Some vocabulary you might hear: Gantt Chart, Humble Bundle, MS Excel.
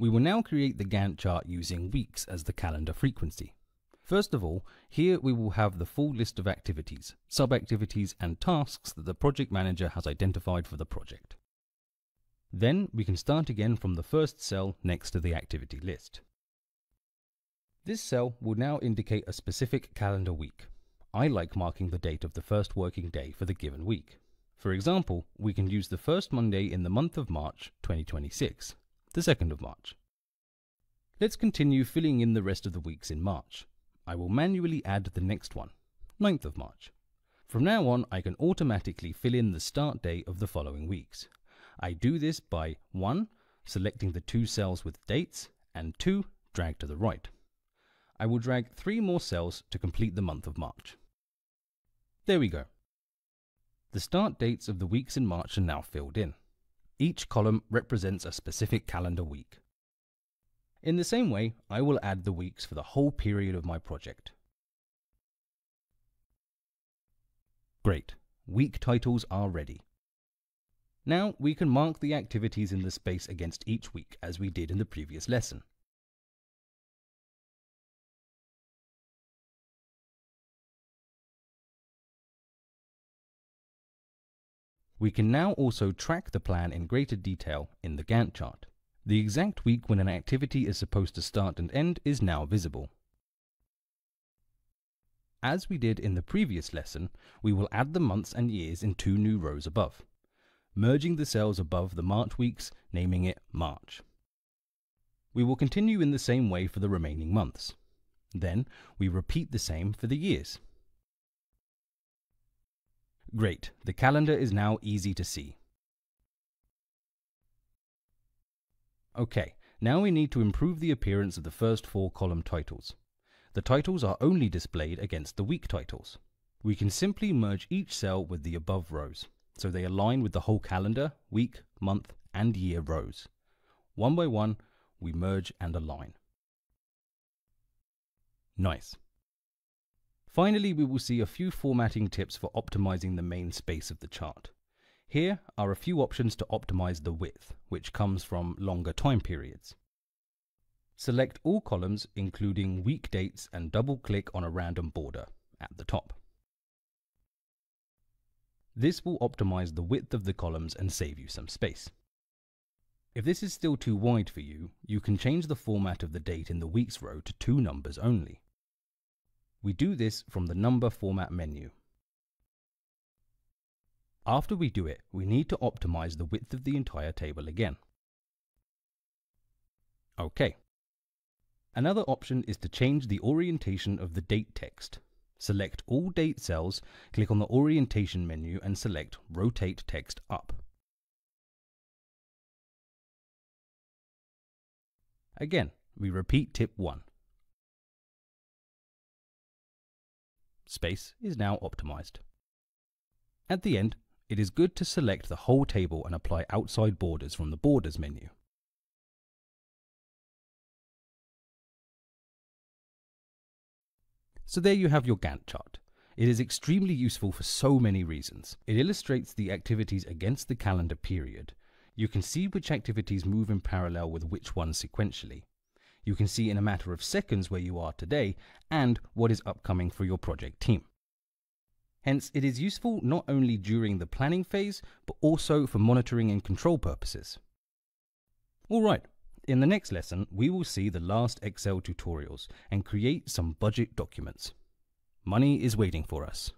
We will now create the Gantt chart using weeks as the calendar frequency. First of all, here we will have the full list of activities, sub-activities and tasks that the project manager has identified for the project. Then we can start again from the first cell next to the activity list. This cell will now indicate a specific calendar week. I like marking the date of the first working day for the given week. For example, we can use the first Monday in the month of March 2026, the 2nd of March. Let's continue filling in the rest of the weeks in March. I will manually add the next one, 9th of March. From now on, I can automatically fill in the start day of the following weeks. I do this by 1. Selecting the two cells with dates, and 2. Drag to the right. I will drag 3 more cells to complete the month of March. There we go. The start dates of the weeks in March are now filled in. Each column represents a specific calendar week. In the same way, I will add the weeks for the whole period of my project. Great, week titles are ready. Now we can mark the activities in the space against each week as we did in the previous lesson. We can now also track the plan in greater detail in the Gantt chart. The exact week when an activity is supposed to start and end is now visible. As we did in the previous lesson, we will add the months and years in 2 new rows above, merging the cells above the March weeks, naming it March. We will continue in the same way for the remaining months. Then we repeat the same for the years. Great, the calendar is now easy to see. Okay, now we need to improve the appearance of the first 4 column titles. The titles are only displayed against the week titles. We can simply merge each cell with the above rows, so they align with the whole calendar, week, month, and year rows. One by one, we merge and align. Nice. Finally, we will see a few formatting tips for optimizing the main space of the chart. Here are a few options to optimize the width, which comes from longer time periods. Select all columns, including week dates, and double-click on a random border at the top. This will optimize the width of the columns and save you some space. If this is still too wide for you, you can change the format of the date in the weeks row to 2 numbers only. We do this from the number format menu. After we do it, we need to optimize the width of the entire table again. Okay. Another option is to change the orientation of the date text. Select all date cells, click on the orientation menu and select Rotate Text Up. Again, we repeat tip 1. Space is now optimized. At the end, it is good to select the whole table and apply outside borders from the Borders menu. So there you have your Gantt chart. It is extremely useful for so many reasons. It illustrates the activities against the calendar period. You can see which activities move in parallel with which ones sequentially. You can see in a matter of seconds where you are today and what is upcoming for your project team. Hence, it is useful not only during the planning phase, but also for monitoring and control purposes. All right, in the next lesson, we will see the last Excel tutorials and create some budget documents. Money is waiting for us.